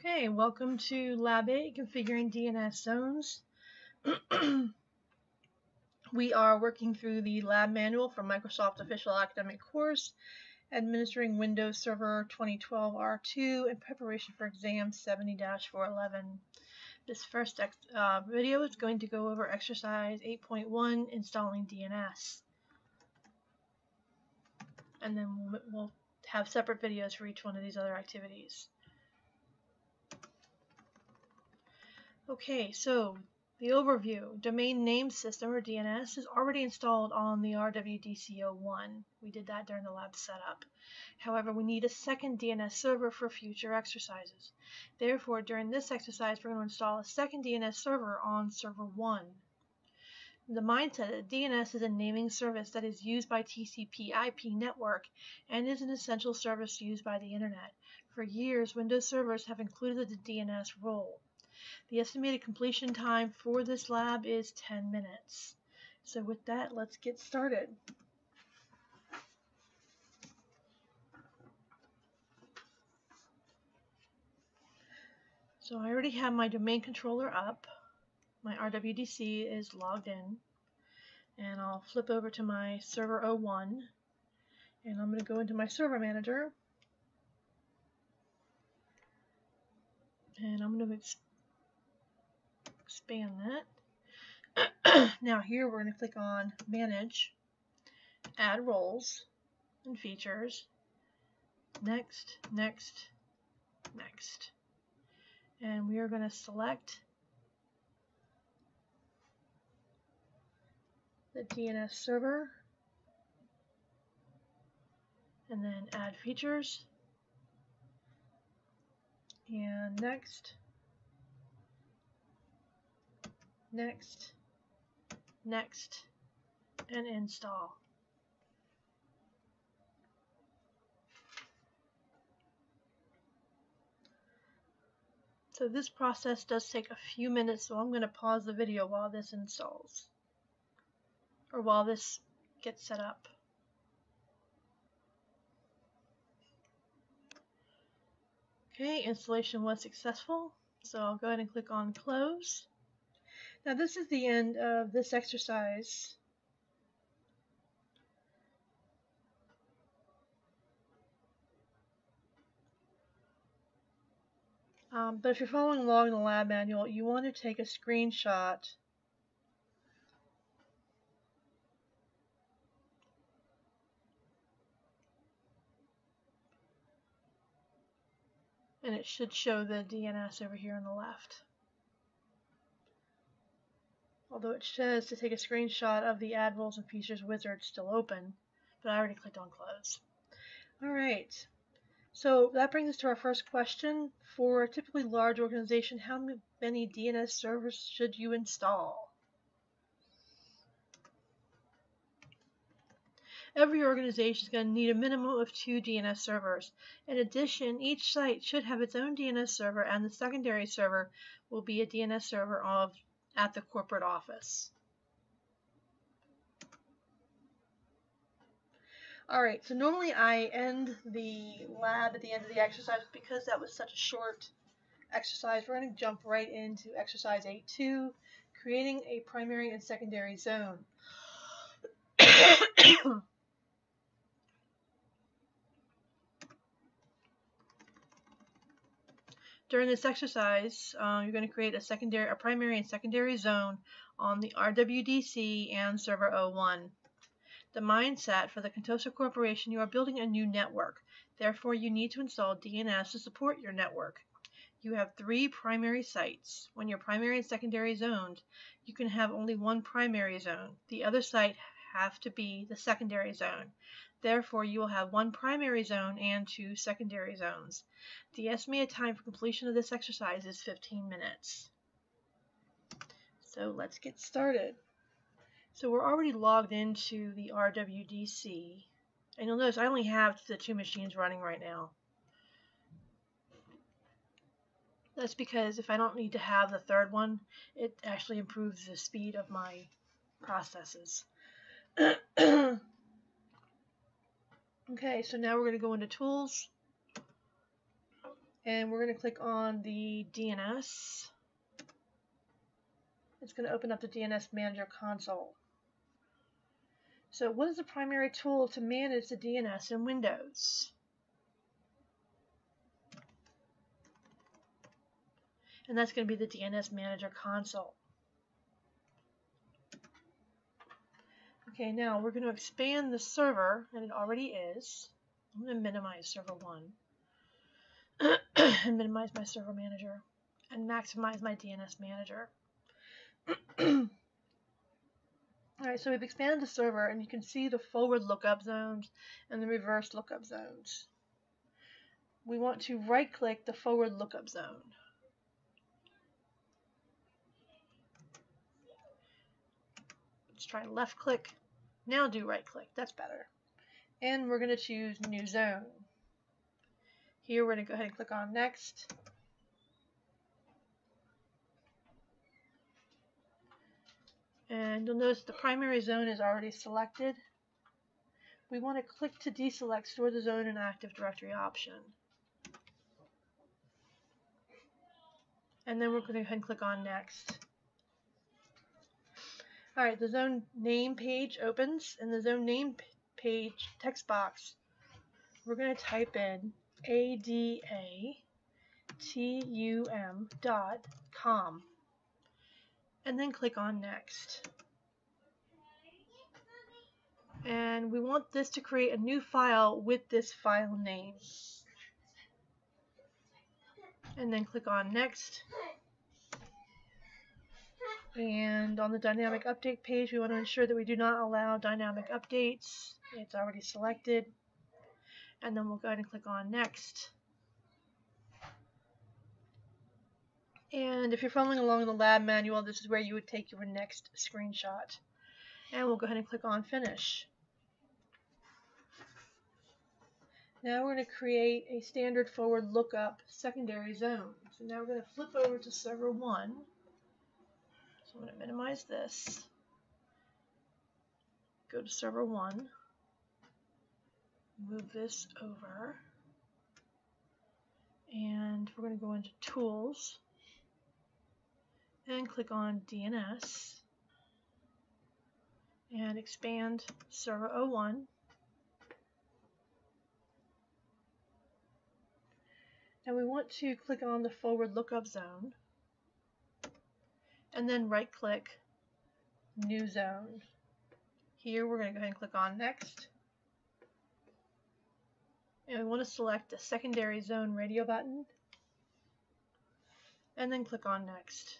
Okay, welcome to Lab 8, Configuring DNS Zones. We are working through the lab manual from Microsoft Official Academic Course, Administering Windows Server 2012 R2 in Preparation for Exam 70-411. This first video is going to go over Exercise 8.1, Installing DNS. And then we'll have separate videos for each one of these other activities. Okay, so the overview. Domain name system, or DNS, is already installed on the RWDC01. We did that during the lab setup. However, we need a second DNS server for future exercises. Therefore, during this exercise, we're going to install a second DNS server on Server 1. The mindset that DNS is a naming service that is used by TCP/IP network and is an essential service used by the Internet. For years, Windows servers have included the DNS role. The estimated completion time for this lab is 10 minutes. So with that, let's get started. So I already have my domain controller up. My RWDC is logged in. And I'll flip over to my Server01. And I'm going to go into my server manager. And I'm going to expand that. Now here we're going to click on Manage, Add Roles and Features, Next, Next, Next. And we are going to select the DNS server and then Add Features and Next. Next, next, and install. So this process does take a few minutes, so I'm going to pause the video while this installs, or while this gets set up. Okay, installation was successful, so I'll go ahead and click on Close. Now this is the end of this exercise. But if you're following along in the lab manual, you want to take a screenshot and it should show the DNS over here on the left. Although it says to take a screenshot of the Add Roles and Features wizard still open, but I already clicked on Close. Alright, so that brings us to our first question. For a typically large organization, how many DNS servers should you install? Every organization is going to need a minimum of 2 DNS servers. In addition, each site should have its own DNS server, and the secondary server will be a DNS server at the corporate office. Alright, so normally I end the lab at the end of the exercise, but because that was such a short exercise, we're going to jump right into Exercise 8.2, Creating a Primary and Secondary Zone. During this exercise, you're going to create a primary and secondary zone on the RWDC and Server 01. The mindset for the Contoso Corporation, you are building a new network. Therefore, you need to install DNS to support your network. You have 3 primary sites. When you're primary and secondary zoned, you can have only one primary zone. The other site have to be the secondary zone. Therefore, you will have 1 primary zone and 2 secondary zones. The estimated time for completion of this exercise is 15 minutes. So let's get started. So we're already logged into the RWDC. And you'll notice I only have the 2 machines running right now. That's because if I don't need to have the third one, it actually improves the speed of my processes. Okay, so now we're going to go into Tools and we're going to click on the DNS. It's going to open up the DNS Manager console. So what is the primary tool to manage the DNS in Windows? And that's going to be the DNS Manager console. Okay, now we're going to expand the server, and it already is. I'm going to minimize Server 1 and minimize my Server Manager and maximize my DNS Manager. Alright, so we've expanded the server, and you can see the forward lookup zones and the reverse lookup zones. We want to right-click the forward lookup zone. Let's try left-click. Now do right-click. That's better. And we're going to choose New Zone. Here we're going to go ahead and click on Next. And you'll notice the primary zone is already selected. We want to click to deselect Store the Zone in Active Directory option. And then we're going to go ahead and click on Next. Alright, the zone name page opens. In the zone name page text box, we're going to type in adatum.com. And then click on Next. And we want this to create a new file with this file name. And then click on Next. And on the dynamic update page, we want to ensure that we do not allow dynamic updates. It's already selected. And then we'll go ahead and click on Next. And if you're following along in the lab manual, this is where you would take your next screenshot. And we'll go ahead and click on Finish. Now we're going to create a standard forward lookup secondary zone. So now we're going to flip over to Server 1. So I'm going to minimize this. Go to Server 1. Move this over. And we're going to go into Tools. And click on DNS and expand Server01. And we want to click on the forward lookup zone and then right click New Zone. Here we're going to go ahead and click on Next. And we want to select the secondary zone radio button and then click on Next.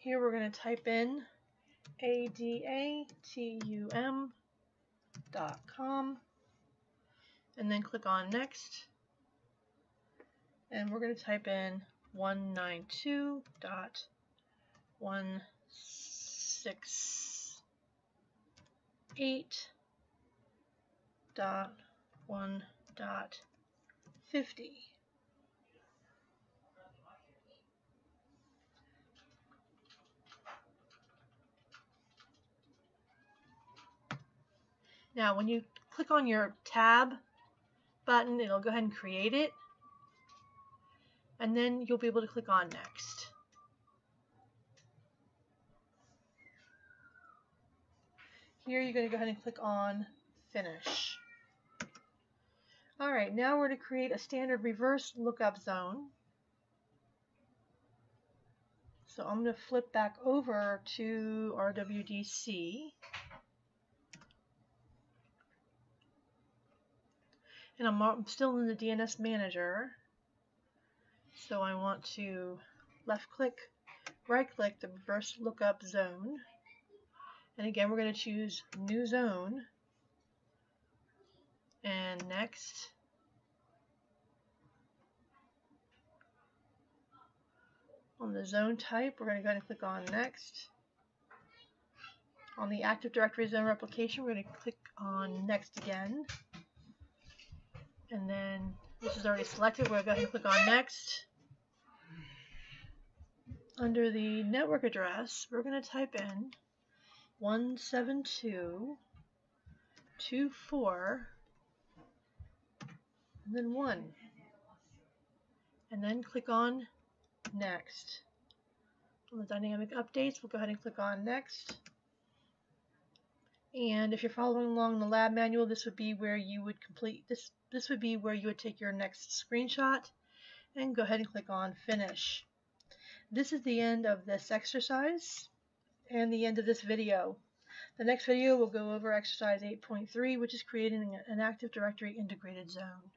Here we're going to type in adatum.com and then click on Next. And we're going to type in 192.168.1.50. Now, when you click on your tab button, it'll go ahead and create it. And then you'll be able to click on Next. Here, you're going to go ahead and click on Finish. All right, now we're going to create a standard reverse lookup zone. So I'm going to flip back over to RWDC. And I'm still in the DNS Manager, so I want to left-click, right-click the reverse lookup zone. And again, we're going to choose New Zone and Next. On the zone type, we're going to go ahead and click on Next. On the Active Directory Zone Replication, we're going to click on Next again. And then this is already selected. We're going to click on Next. Under the network address, we're going to type in 172.168.1.50. 2, 4, and then 1. And then click on Next. On the dynamic updates, we'll go ahead and click on Next. And if you're following along the lab manual, this would be where you would complete this. This would be where you would take your next screenshot and go ahead and click on Finish. This is the end of this exercise and the end of this video. The next video will go over exercise 8.3, which is creating an Active Directory integrated zone.